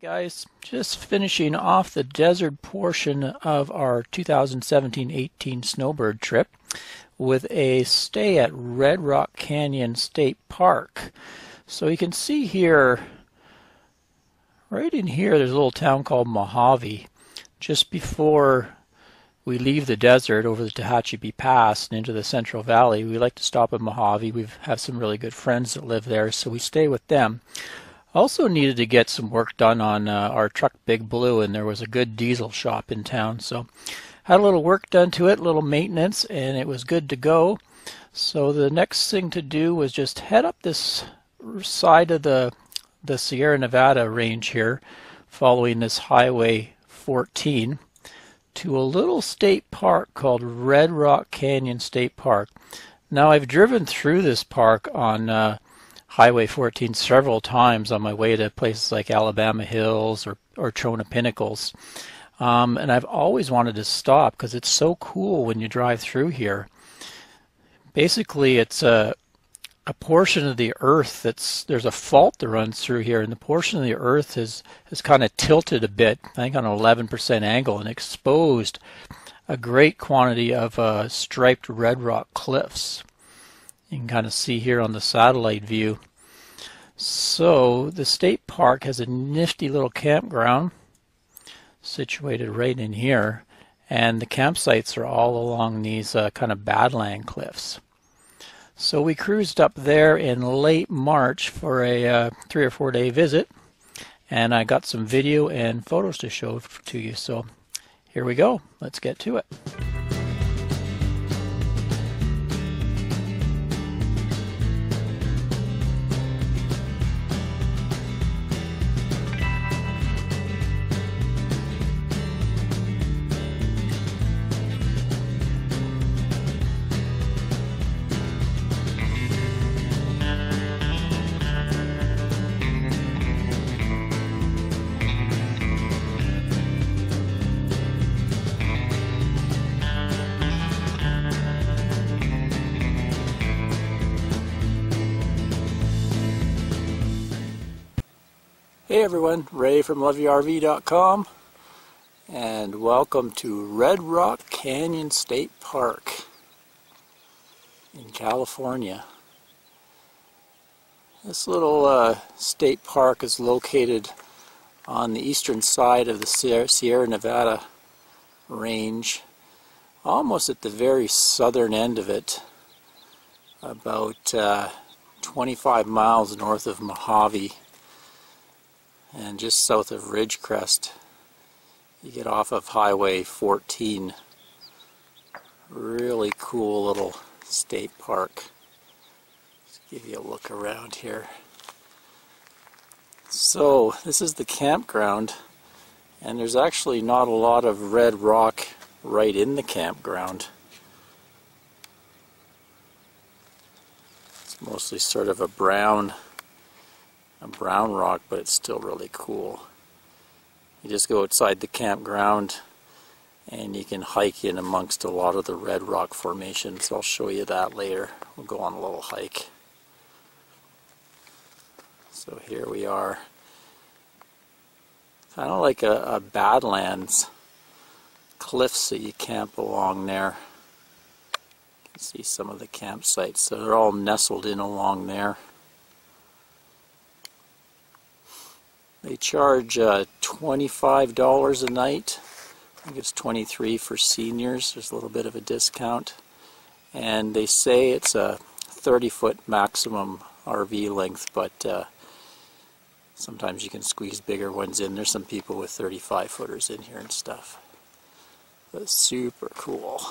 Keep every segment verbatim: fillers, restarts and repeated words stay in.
Guys, just finishing off the desert portion of our two thousand seventeen eighteen snowbird trip with a stay at Red Rock Canyon State Park. So you can see here, right in here, there's a little town called Mojave. Just before we leave the desert over the Tehachapi Pass and into the Central Valley, we like to stop at Mojave. We have some really good friends that live there, so we stay with them. Also needed to get some work done on uh, our truck Big Blue, and there was a good diesel shop in town, so had a little work done to it, a little maintenance, and it was good to go. So the next thing to do was just head up this side of the the Sierra Nevada range here, following this highway fourteen, to a little state park called Red Rock Canyon State Park. Now, I've driven through this park on uh, Highway fourteen several times on my way to places like Alabama Hills or, or Trona Pinnacles. Um, and I've always wanted to stop because it's so cool when you drive through here. Basically, it's a, a portion of the earth that's, there's a fault that runs through here, and the portion of the earth is, is kind of tilted a bit, I think on an eleven percent angle, and exposed a great quantity of uh, striped red rock cliffs. You can kind of see here on the satellite view. So the state park has a nifty little campground situated right in here, and the campsites are all along these uh, kind of badland cliffs. So we cruised up there in late March for a uh, three or four day visit, and I got some video and photos to show to you. So here we go, let's get to it. Hey everyone, Ray from Love Your R V dot com, and welcome to Red Rock Canyon State Park in California. This little uh, state park is located on the eastern side of the Sierra Nevada range, almost at the very southern end of it, about uh, twenty-five miles north of Mojave. And just south of Ridgecrest, you get off of Highway fourteen. Really cool little state park. Let's give you a look around here. So this is the campground, and there's actually not a lot of red rock right in the campground. It's mostly sort of a brown A brown rock, but it's still really cool. You just go outside the campground and you can hike in amongst a lot of the red rock formations. I'll show you that later. We'll go on a little hike. So here we are. Kind of like a, a Badlands cliffs that you camp along there. You can see some of the campsites. So they're all nestled in along there. They charge uh, twenty-five dollars a night. I think it's twenty-three dollars for seniors. There's a little bit of a discount. And they say it's a thirty foot maximum R V length, but uh, sometimes you can squeeze bigger ones in. There's some people with thirty-five footers in here and stuff. But super cool.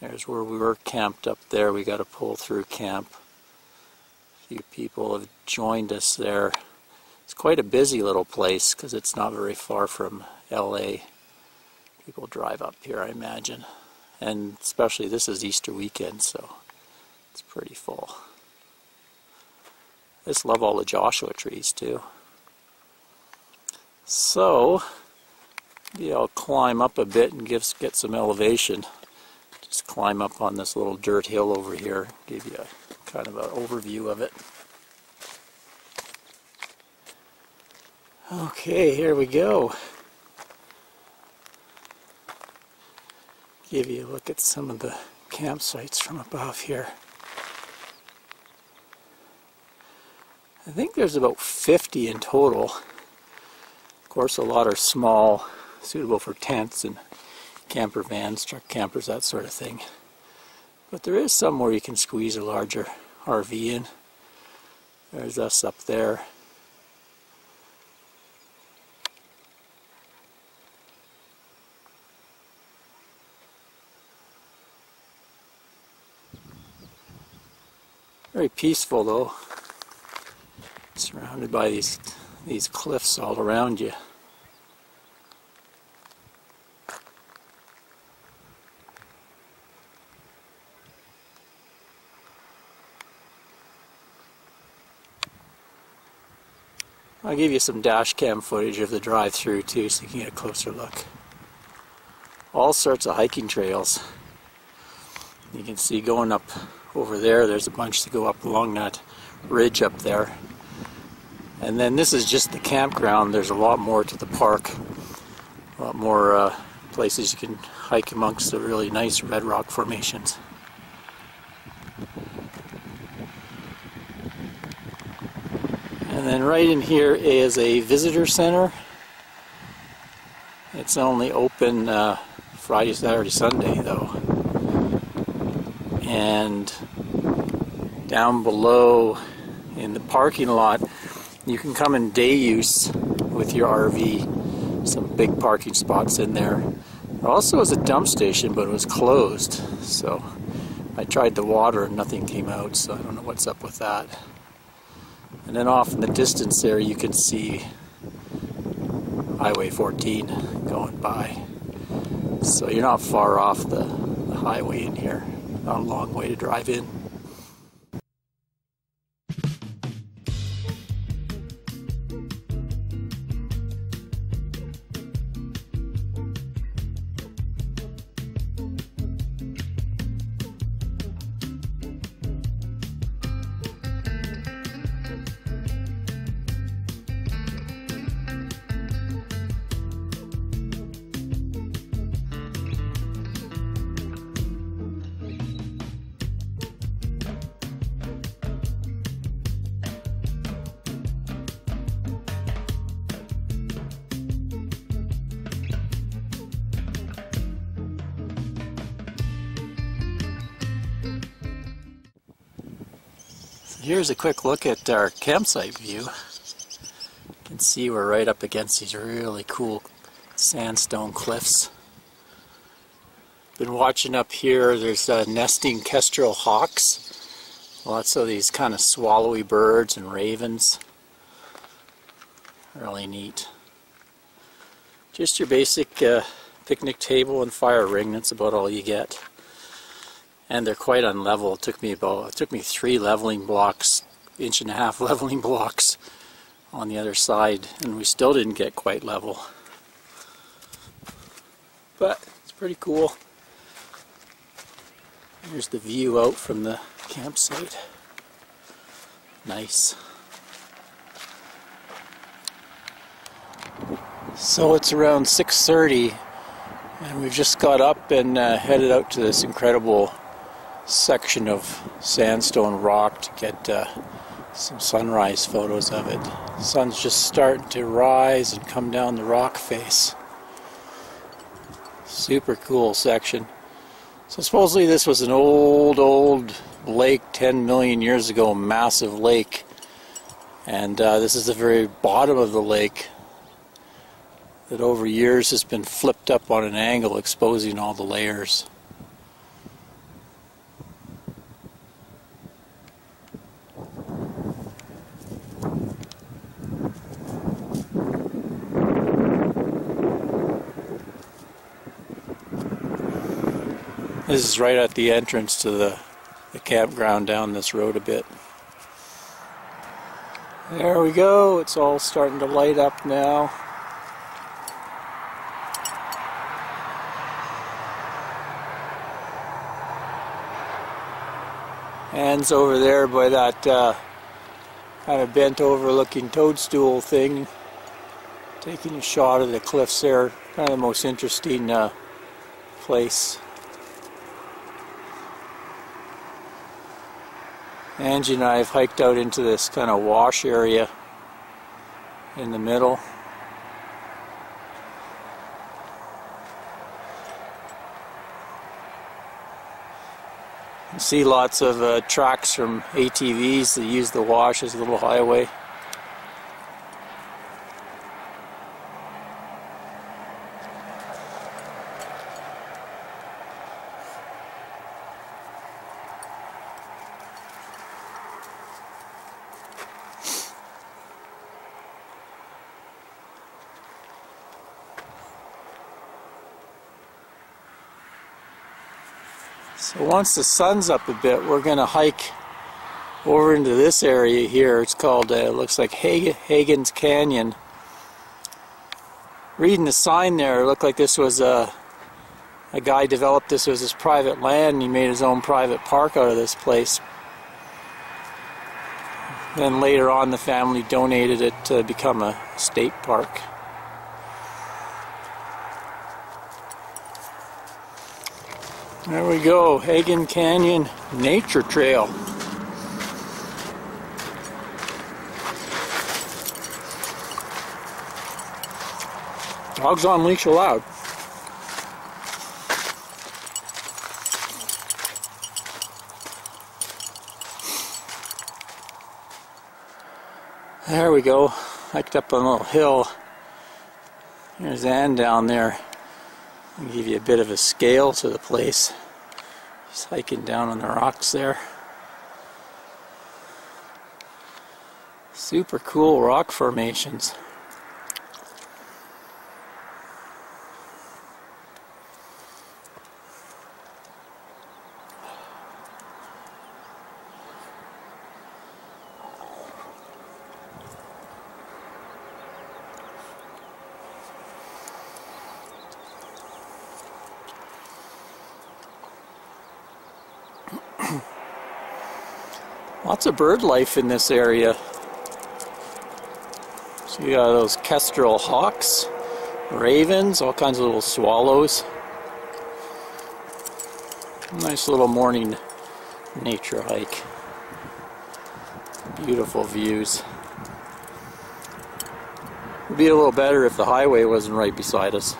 There's where we were camped up there. We got a pull through camp. A few people have joined us there. It's quite a busy little place because it's not very far from L A. People drive up here, I imagine. And especially this is Easter weekend, so it's pretty full. I just love all the Joshua trees too. So, maybe I'll climb up a bit and give, get some elevation. Just climb up on this little dirt hill over here, give you a kind of an overview of it. Okay, here we go. Give you a look at some of the campsites from above here. I think there's about fifty in total. Of course, a lot are small, suitable for tents and camper vans, truck campers, that sort of thing. But there is some where you can squeeze a larger R V in. There's us up there. Very peaceful though. Surrounded by these these cliffs all around you. I'll give you some dash cam footage of the drive through too, so you can get a closer look. All sorts of hiking trails. You can see going up over there, there's a bunch to go up along that ridge up there. And then this is just the campground. There's a lot more to the park. A lot more uh, places you can hike amongst the really nice red rock formations. And then right in here is a visitor center. It's only open uh, Friday, Saturday, Sunday though. And down below in the parking lot, you can come in day use with your R V. Some big parking spots in there. There also is a dump station, but it was closed. So I tried the water and nothing came out, so I don't know what's up with that. And then off in the distance there you can see Highway fourteen going by. So you're not far off the, the highway in here. Not a long way to drive in. Here's a quick look at our campsite view. You can see we're right up against these really cool sandstone cliffs. Been watching up here, there's uh, nesting kestrel hawks. Lots of these kind of swallowy birds and ravens. Really neat. Just your basic uh, picnic table and fire ring, that's about all you get. And they're quite unlevel. It took me about it took me three leveling blocks, inch and a half leveling blocks on the other side, and we still didn't get quite level. But it's pretty cool. Here's the view out from the campsite. Nice. So it's around six thirty and we've just got up and uh, headed out to this incredible section of sandstone rock to get uh, some sunrise photos of it. The sun's just starting to rise and come down the rock face. Super cool section. So supposedly this was an old, old lake, ten million years ago, massive lake. And uh, this is the very bottom of the lake that over years has been flipped up on an angle, exposing all the layers. This is right at the entrance to the, the campground down this road a bit. There we go, it's all starting to light up now. Hands over there by that uh, kind of bent over looking toadstool thing. Taking a shot of the cliffs there, kind of the most interesting uh, place. Angie and I have hiked out into this kind of wash area in the middle. You see lots of uh, tracks from A T Vs that use the wash as a little highway. So once the sun's up a bit, we're going to hike over into this area here. It's called, uh, it looks like Hagen's Canyon. Reading the sign there, it looked like this was a, a guy developed this as his private land, and he made his own private park out of this place. Then later on, the family donated it to become a state park. There we go, Hagen Canyon Nature Trail. Dogs on leash allowed. There we go, hiked up on a little hill. There's Ann down there. I'll give you a bit of a scale to the place. Just hiking down on the rocks there. Super cool rock formations. Lots of bird life in this area. So you got those kestrel hawks, ravens, all kinds of little swallows. Nice little morning nature hike. Beautiful views. It would be a little better if the highway wasn't right beside us.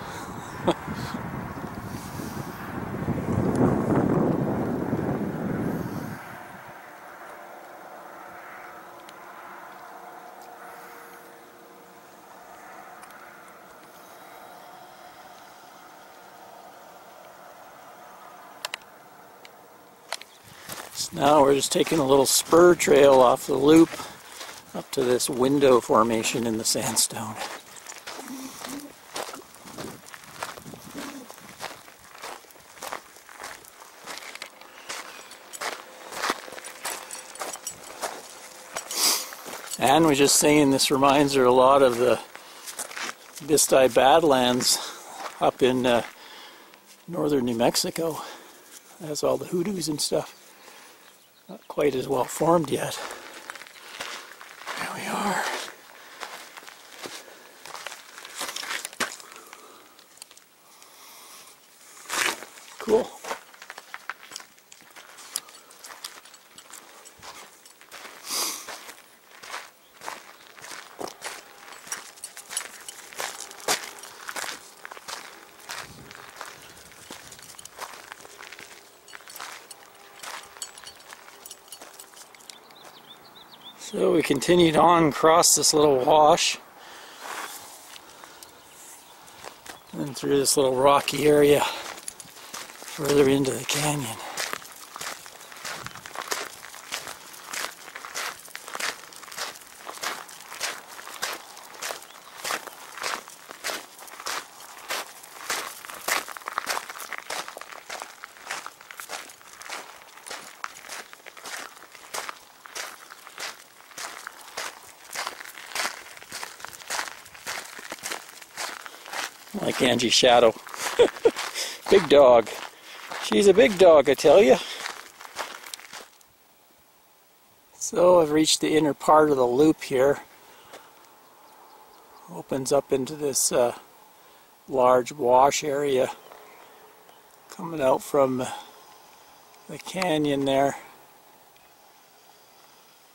Now we're just taking a little spur trail off the loop up to this window formation in the sandstone. Anne was just saying this reminds her a lot of the Bisti Badlands up in uh, northern New Mexico. That's all the hoodoos and stuff. Not quite as well formed yet. There we are. Cool. So we continued on across this little wash and through this little rocky area further into the canyon. Like Angie's shadow. Big dog. She's a big dog, I tell you. So I've reached the inner part of the loop here. opens up into this uh, large wash area coming out from the canyon there.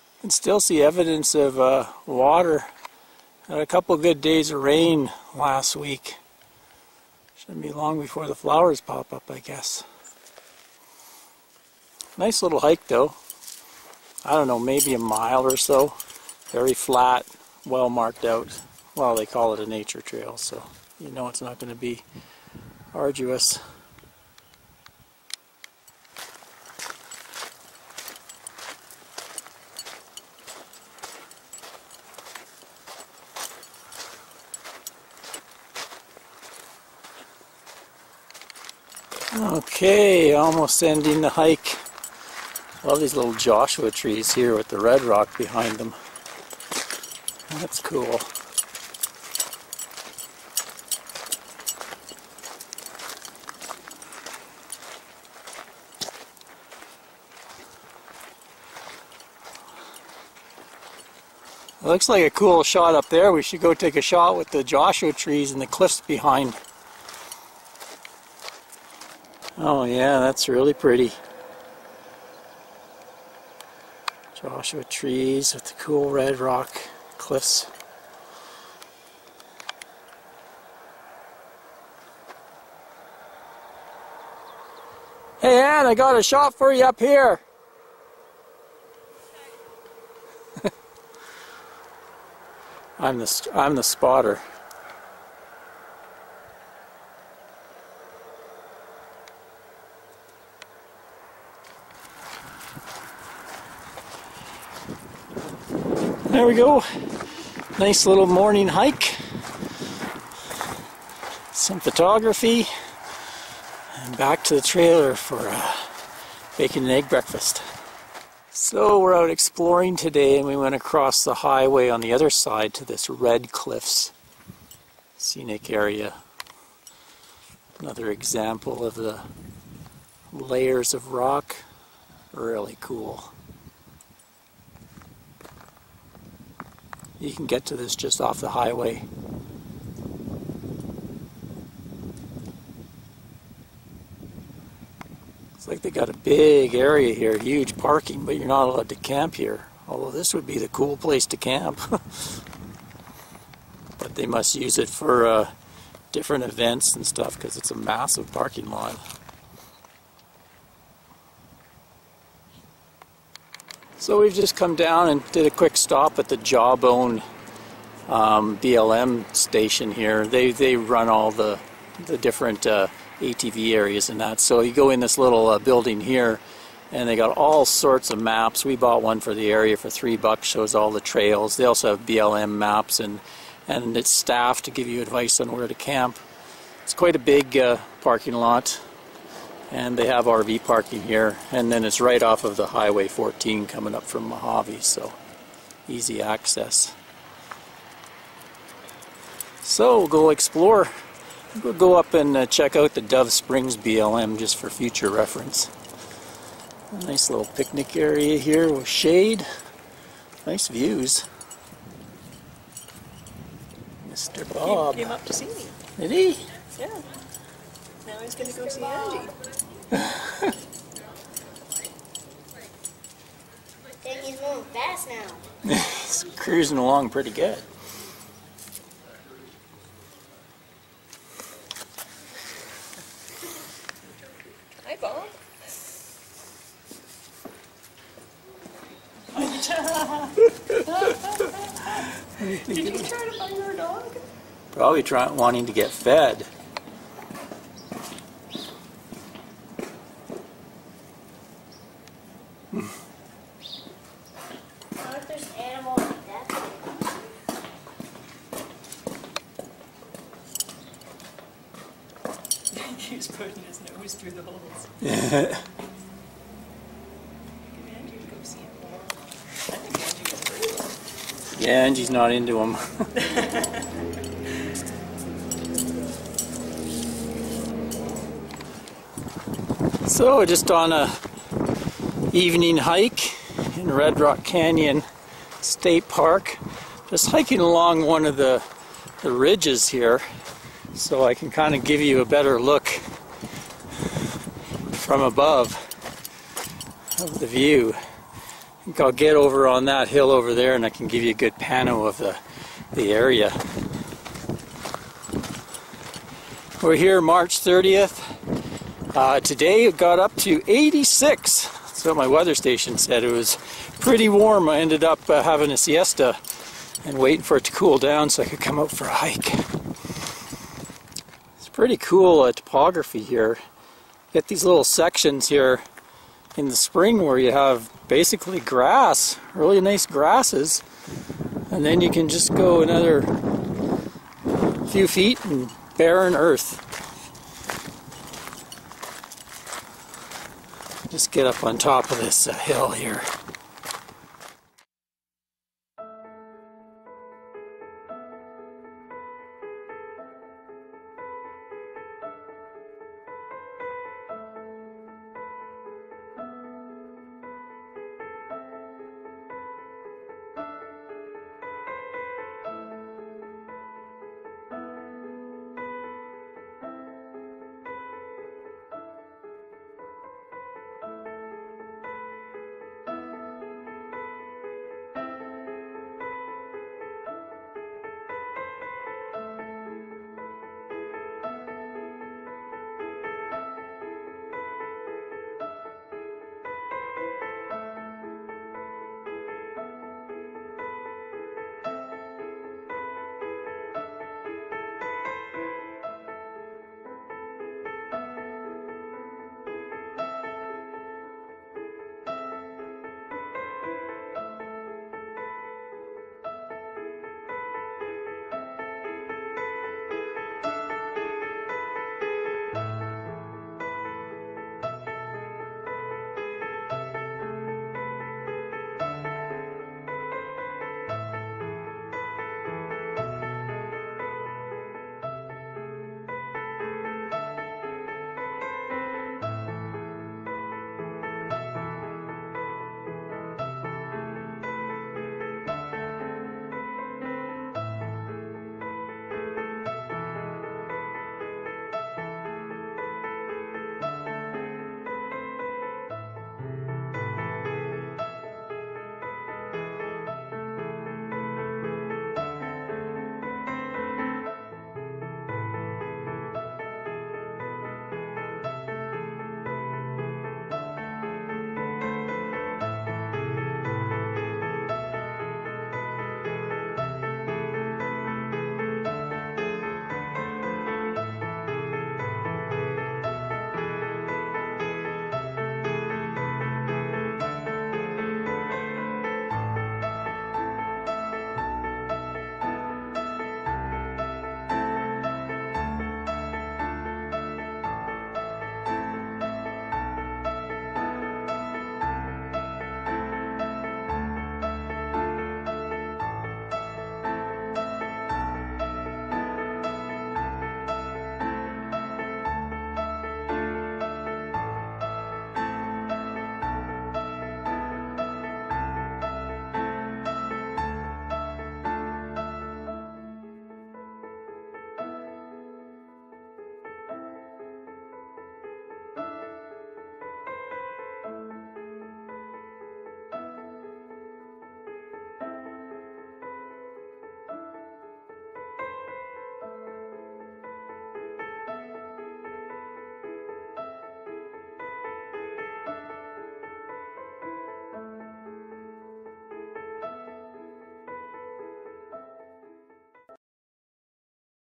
You can still see evidence of uh, water. Had a couple good days of rain last week. Shouldn't be long before the flowers pop up, I guess. Nice little hike though. I don't know, maybe a mile or so. Very flat, well marked out. Well, they call it a nature trail, so you know it's not going to be arduous. Okay, almost ending the hike. Love these little Joshua trees here with the red rock behind them. That's cool. It looks like a cool shot up there. We should go take a shot with the Joshua trees and the cliffs behind. Oh yeah, that's really pretty. Joshua trees with the cool red rock cliffs. Hey Ann, I got a shot for you up here. I'm the I'm the spotter. There we go. Nice little morning hike. Some photography. And back to the trailer for a bacon and egg breakfast. So we're out exploring today and we went across the highway on the other side to this Red Cliffs scenic area. Another example of the layers of rock. Really cool. You can get to this just off the highway. It's like they got a big area here, huge parking, but you're not allowed to camp here. Although this would be the cool place to camp. But they must use it for uh, different events and stuff because it's a massive parking lot. So we've just come down and did a quick stop at the Jawbone um, B L M station here. They they run all the the different uh, A T V areas and that. So you go in this little uh, building here, and they got all sorts of maps. We bought one for the area for three bucks. Shows all the trails. They also have B L M maps and and it's staff to give you advice on where to camp. It's quite a big uh, parking lot. And they have R V parking here, and then it's right off of the Highway fourteen coming up from Mojave, so easy access. So we'll go explore. We'll go up and uh, check out the Dove Springs B L M just for future reference. A nice little picnic area here with shade. Nice views. Mister Bob. He came up to see me. Did he? Yeah. Now he's going to go see Angie. He's moving fast now. He's cruising along pretty good. Hi, Bob. Did you try to find your dog? Probably trying, wanting to get fed. He's putting his nose through the holes. Yeah. Andrew go see him more. I think Angie is pretty well. Yeah, Angie's not into him. So we're just on a evening hike in Red Rock Canyon State Park. Just hiking along one of the the ridges here so I can kind of give you a better look from above of the view. I think I'll get over on that hill over there and I can give you a good pano of the, the area. We're here March thirtieth. Uh, today it got up to eighty-six. That's what my weather station said. It was pretty warm. I ended up uh, having a siesta and waiting for it to cool down so I could come out for a hike. It's pretty cool uh, topography here. Get these little sections here in the spring where you have basically grass, really nice grasses, and then you can just go another few feet and barren earth. Just get up on top of this uh, hill here.